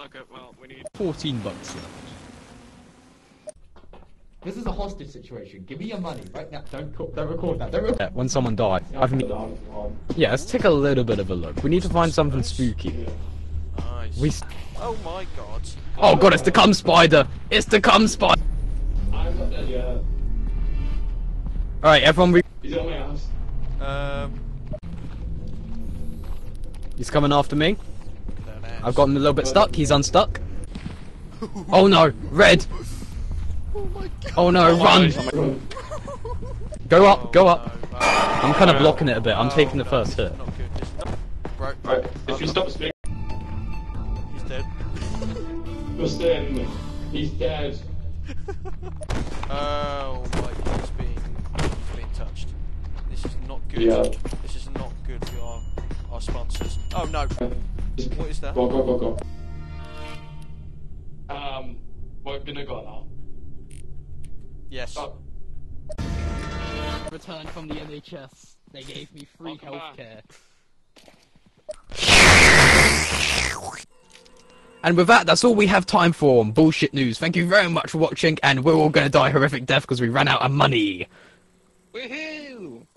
Okay, well, we need 14 bucks left. This is a hostage situation. Give me your money right now. Don't record that. Don't record that. When someone dies. Yeah, let's take a little bit of a look. We need to find something spooky. Nice. Oh my god. Oh god, it's the cum spider. It's the cum spider. I'm not dead yet. Alright, everyone He's on my house. He's coming after me. I've gotten a little bit stuck. He's unstuck. Oh no, red. Oh, my God. Oh no, run. Go up, go up. I'm kind of blocking it a bit. I'm taking the first hit. Right. If you stop speaking. He's dead. Listen, he's dead. Oh my God, he's being touched. This is not good. Yeah. This is not good for our sponsors. Oh no. What is that? Go. We're gonna go now. Yes. Stop. Returned from the NHS. They gave me free healthcare. And with that, that's all we have time for on Bullshit News. Thank you very much for watching, and we're all gonna die horrific death because we ran out of money. Woohoo!